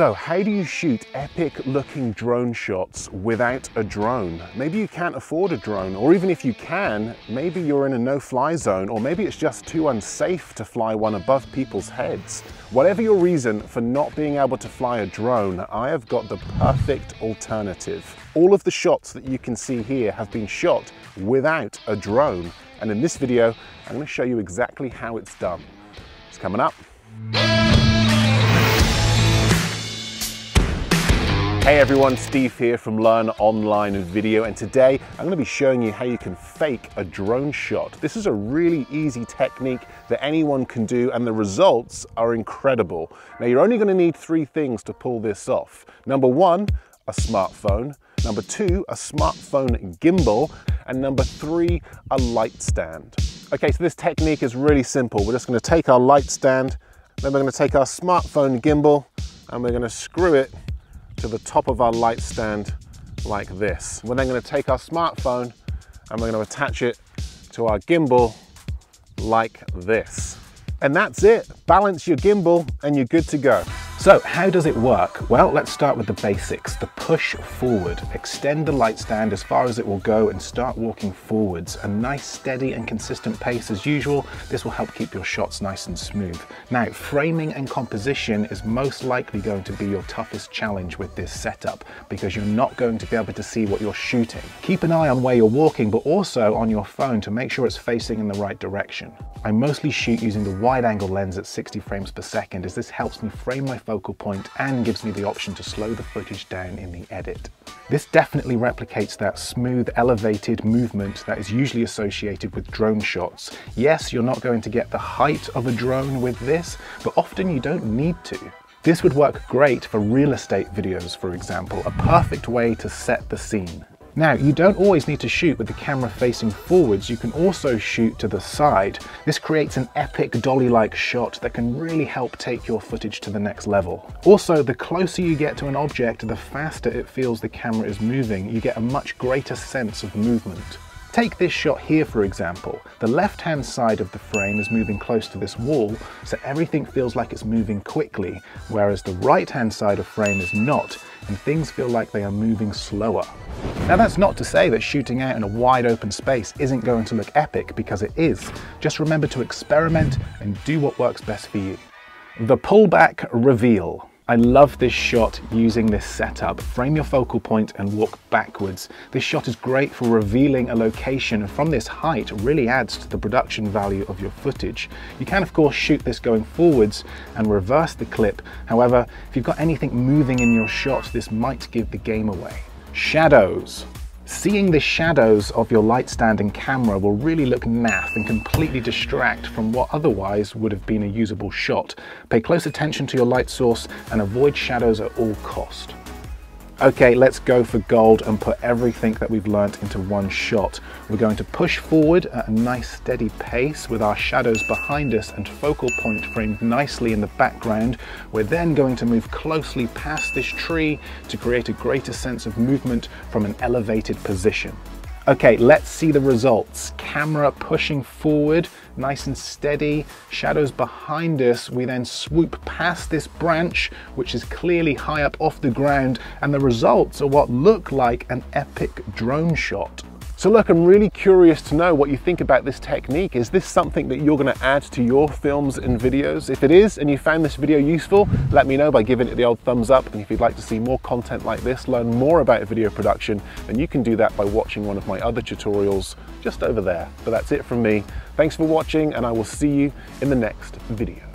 So how do you shoot epic looking drone shots without a drone? Maybe you can't afford a drone, or even if you can, maybe you're in a no-fly zone, or maybe it's just too unsafe to fly one above people's heads. Whatever your reason for not being able to fly a drone, I have got the perfect alternative. All of the shots that you can see here have been shot without a drone. And in this video, I'm going to show you exactly how it's done. It's coming up. Hey everyone, Steve here from Learn Online Video, and today I'm going to be showing you how you can fake a drone shot. This is a really easy technique that anyone can do, and the results are incredible. Now you're only going to need three things to pull this off. Number one, a smartphone. Number two, a smartphone gimbal. And number three, a light stand. Okay, so this technique is really simple. We're just going to take our light stand, then we're going to take our smartphone gimbal, and we're going to screw it to the top of our light stand like this. We're then going to take our smartphone and we're going to attach it to our gimbal like this. And that's it. Balance your gimbal and you're good to go. So how does it work? Well, let's start with the basics. The push forward. Extend the light stand as far as it will go and start walking forwards. A nice, steady and consistent pace as usual. This will help keep your shots nice and smooth. Now, framing and composition is most likely going to be your toughest challenge with this setup because you're not going to be able to see what you're shooting. Keep an eye on where you're walking, but also on your phone to make sure it's facing in the right direction. I mostly shoot using the wide angle lens at 60 frames per second as this helps me frame my focal point and gives me the option to slow the footage down in the edit. This definitely replicates that smooth, elevated movement that is usually associated with drone shots. Yes, you're not going to get the height of a drone with this, but often you don't need to. This would work great for real estate videos, for example, a perfect way to set the scene. Now, you don't always need to shoot with the camera facing forwards, you can also shoot to the side. This creates an epic dolly-like shot that can really help take your footage to the next level. Also, the closer you get to an object, the faster it feels the camera is moving. You get a much greater sense of movement. Take this shot here, for example. The left-hand side of the frame is moving close to this wall, so everything feels like it's moving quickly, whereas the right-hand side of frame is not, and things feel like they are moving slower. Now that's not to say that shooting out in a wide open space isn't going to look epic, because it is. Just remember to experiment and do what works best for you. The pullback reveal. I love this shot using this setup. Frame your focal point and walk backwards. This shot is great for revealing a location, and from this height really adds to the production value of your footage. You can of course shoot this going forwards and reverse the clip. However, if you've got anything moving in your shot, this might give the game away. Shadows. Seeing the shadows of your light stand and camera will really look naff and completely distract from what otherwise would have been a usable shot. Pay close attention to your light source and avoid shadows at all cost. Okay, let's go for gold and put everything that we've learnt into one shot. We're going to push forward at a nice steady pace with our shadows behind us and focal point framed nicely in the background. We're then going to move closely past this tree to create a greater sense of movement from an elevated position. Okay, let's see the results. Camera pushing forward, nice and steady, shadows behind us. We then swoop past this branch, which is clearly high up off the ground, and the results are what look like an epic drone shot. So look, I'm really curious to know what you think about this technique. Is this something that you're going to add to your films and videos? If it is, and you found this video useful, let me know by giving it the old thumbs up. And if you'd like to see more content like this, learn more about video production, then you can do that by watching one of my other tutorials just over there. But that's it from me. Thanks for watching, and I will see you in the next video.